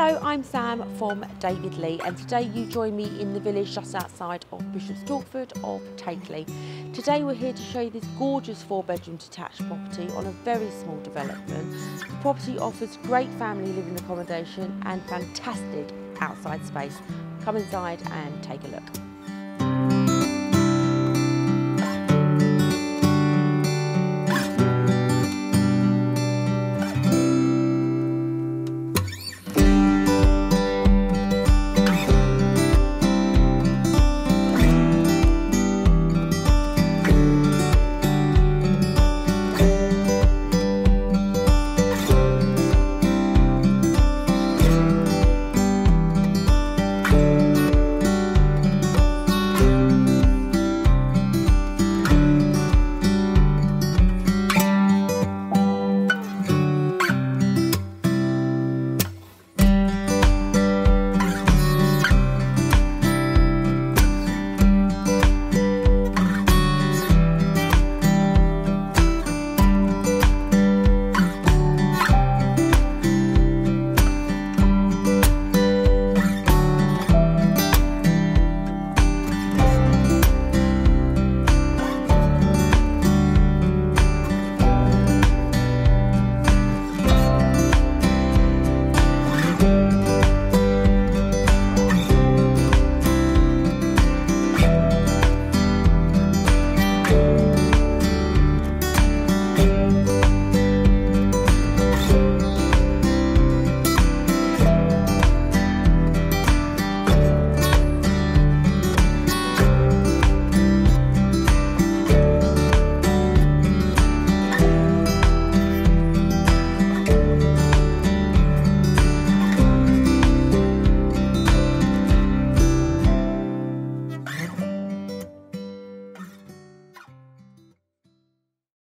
Hello, I'm Sam from David Lee, and today you join me in the village just outside of Bishop's Stortford of Takeley. Today we're here to show you this gorgeous 4-bedroom detached property on a very small development. The property offers great family living accommodation and fantastic outside space. Come inside and take a look.